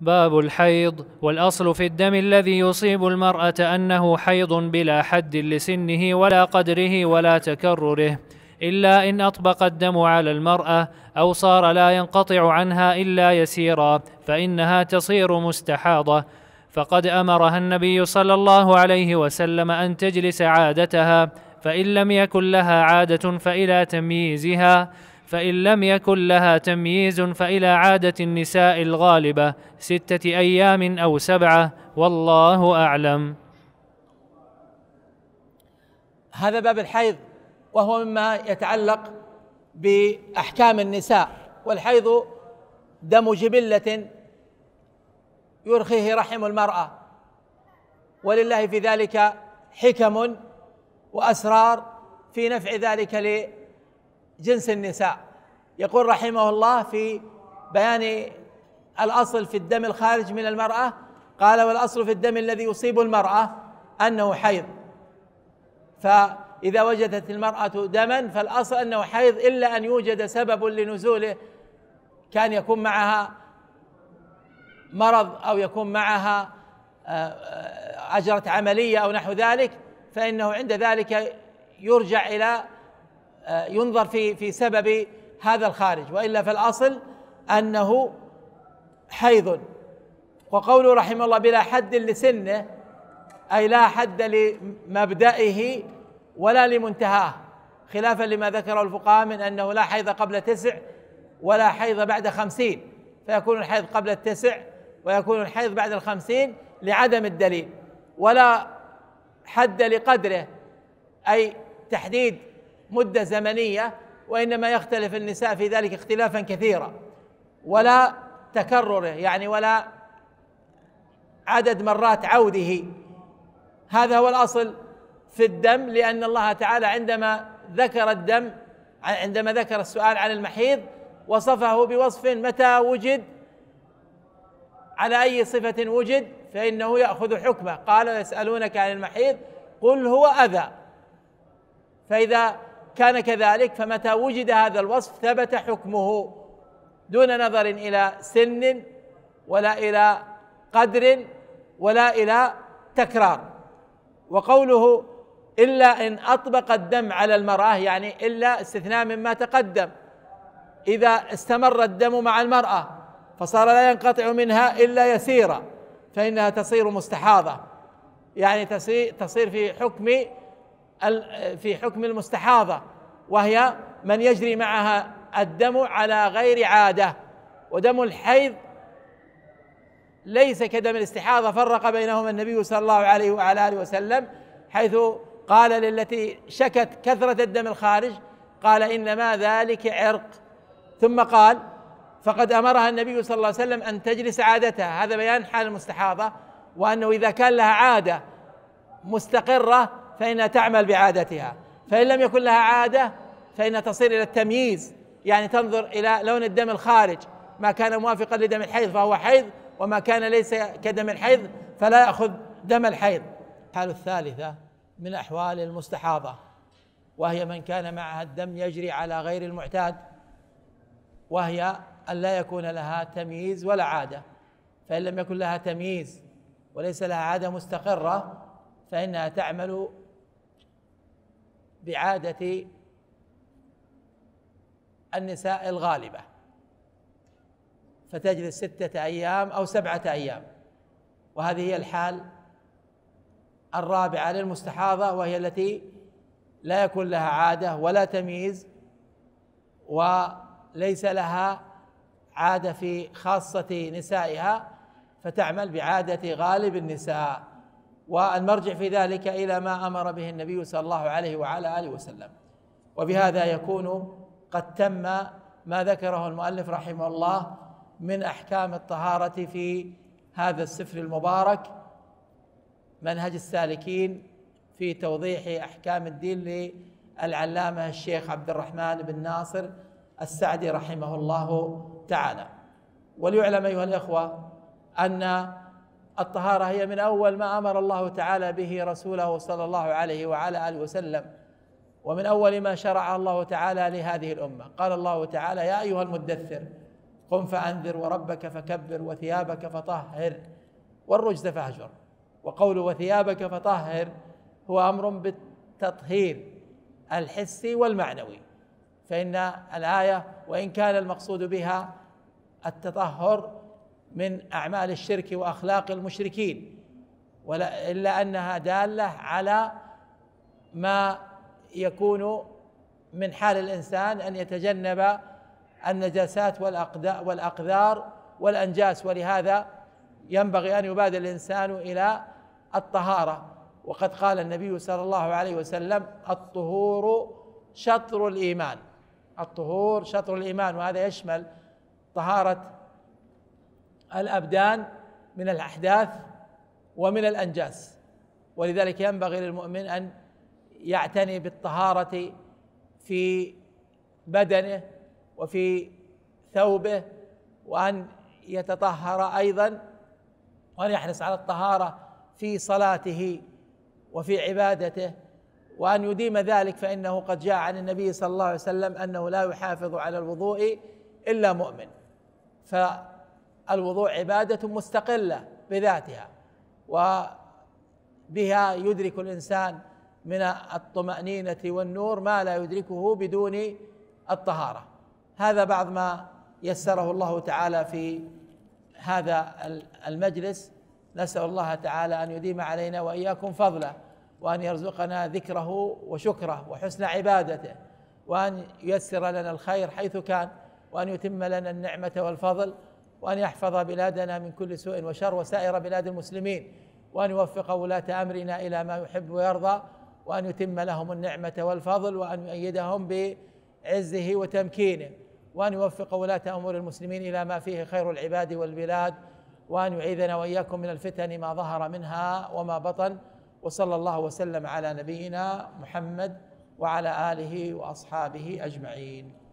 باب الحيض. والأصل في الدم الذي يصيب المرأة أنه حيض بلا حد لسنه ولا قدره ولا تكرره، إلا إن أطبق الدم على المرأة أو صار لا ينقطع عنها إلا يسيرا فإنها تصير مستحاضة، فقد أمرها النبي صلى الله عليه وسلم أن تجلس عادتها، فإن لم يكن لها عادة فإلى تمييزها، فإن لم يكن لها تمييز فإلى عادة النساء الغالبة 6 أيام أو 7، والله أعلم. هذا باب الحيض، وهو مما يتعلق بأحكام النساء. والحيض دم جبلة يرخيه رحم المرأة، ولله في ذلك حكم وأسرار في نفع ذلك لجنس النساء. يقول رحمه الله في بيان الأصل في الدم الخارج من المرأة، قال: والأصل في الدم الذي يصيب المرأة أنه حيض، فإذا وجدت المرأة دما فالأصل أنه حيض، إلا أن يوجد سبب لنزوله، كان يكون معها مرض أو يكون معها أجرت عملية أو نحو ذلك، فإنه عند ذلك يرجع إلى ينظر في سبب هذا الخارج، وإلا فالأصل أنه حيض. وقوله رحمه الله بلا حد لسنه، أي لا حد لمبدئه ولا لمنتهاه، خلافا لما ذكره الفقهاء من أنه لا حيض قبل 9 ولا حيض بعد 50، فيكون الحيض قبل 9 ويكون الحيض بعد 50 لعدم الدليل. ولا حد لقدره، أي تحديد مدة زمنية، وإنما يختلف النساء في ذلك اختلافا كثيرا. ولا تكرره، يعني ولا عدد مرات عوده. هذا هو الأصل في الدم، لأن الله تعالى عندما ذكر الدم، عندما ذكر السؤال عن المحيض، وصفه بوصف متى وجد على أي صفة وجد فإنه يأخذ حكمه. قال: يسألونك عن المحيض قل هو أذى، فإذا كان كذلك فمتى وجد هذا الوصف ثبت حكمه، دون نظر إلى سن ولا إلى قدر ولا إلى تكرار. وقوله إلا إن أطبق الدم على المرأة، يعني إلا استثناء مما تقدم، إذا استمر الدم مع المرأة فصار لا ينقطع منها إلا يسيرا فإنها تصير مستحاضة، يعني تصير في حكم المستحاضة، وهي من يجري معها الدم على غير عادة. ودم الحيض ليس كدم الاستحاضة، فرق بينهما النبي صلى الله عليه وعلى آله وسلم، حيث قال للتي شكت كثرة الدم الخارج، قال: إنما ذلك عرق. ثم قال: فقد أمرها النبي صلى الله عليه وسلم أن تجلس عادتها. هذا بيان حال المستحاضة، وأنه إذا كان لها عادة مستقرة فإنها تعمل بعادتها، فإن لم يكن لها عادة فإنها تصير إلى التمييز، يعني تنظر إلى لون الدم الخارج، ما كان موافقا لدم الحيض فهو حيض، وما كان ليس كدم الحيض فلا يأخذ دم الحيض. الحالة الثالثة من أحوال المستحاضة، وهي من كان معها الدم يجري على غير المعتاد، وهي أن لا يكون لها تمييز ولا عادة، فإن لم يكن لها تمييز وليس لها عادة مستقرة فإنها تعمل بعادة النساء الغالبة، فتجلس 6 أيام أو 7 أيام. وهذه هي الحال الرابعة للمستحاضة، وهي التي لا يكون لها عادة ولا تمييز، وليس لها عادة في خاصة نسائها، فتعمل بعادة غالب النساء. والمرجع في ذلك إلى ما أمر به النبي صلى الله عليه وعلى آله وسلم. وبهذا يكون قد تم ما ذكره المؤلف رحمه الله من أحكام الطهارة في هذا السفر المبارك، منهج السالكين، في توضيح أحكام الدين للعلامة الشيخ عبد الرحمن بن ناصر السعدي رحمه الله تعالى. وليعلم أيها الإخوة أن الطهارة هي من أول ما أمر الله تعالى به رسوله صلى الله عليه وعلى آله وسلم، ومن أول ما شرع الله تعالى لهذه الأمة. قال الله تعالى: يا أيها المدثر قم فأنذر وربك فكبر وثيابك فطهر والرجز فاهجر. وقوله وثيابك فطهر هو أمر بالتطهير الحسي والمعنوي، فإن الآية وإن كان المقصود بها التطهر من أعمال الشرك وأخلاق المشركين، إلا أنها دالة على ما يكون من حال الإنسان أن يتجنب النجاسات والأقذار والأنجاس، ولهذا ينبغي أن يبادر الإنسان إلى الطهارة. وقد قال النبي صلى الله عليه وسلم الطهور شطر الإيمان، الطهور شطر الإيمان، وهذا يشمل طهارة الأبدان من الأحداث ومن الأنجاس، ولذلك ينبغي للمؤمن أن يعتني بالطهارة في بدنه وفي ثوبه، وأن يتطهر أيضا وأن يحرص على الطهارة في صلاته وفي عبادته، وأن يديم ذلك، فإنه قد جاء عن النبي صلى الله عليه وسلم أنه لا يحافظ على الوضوء إلا مؤمن. فالوضوء عبادة مستقلة بذاتها، وبها يدرك الإنسان من الطمأنينة والنور ما لا يدركه بدون الطهارة. هذا بعض ما يسره الله تعالى في هذا المجلس، نسأل الله تعالى أن يديم علينا وإياكم فضله، وأن يرزقنا ذكره وشكره وحسن عبادته، وأن ييسر لنا الخير حيث كان، وأن يتم لنا النعمة والفضل، وأن يحفظ بلادنا من كل سوء وشر وسائر بلاد المسلمين، وأن يوفق ولاة أمرنا إلى ما يحب ويرضى، وأن يتم لهم النعمة والفضل، وأن يؤيدهم بعزه وتمكينه، وأن يوفق ولاة أمور المسلمين إلى ما فيه خير العباد والبلاد، وأن يعيذنا وإياكم من الفتن ما ظهر منها وما بطن. وصلى الله وسلم على نبينا محمد وعلى آله وأصحابه أجمعين.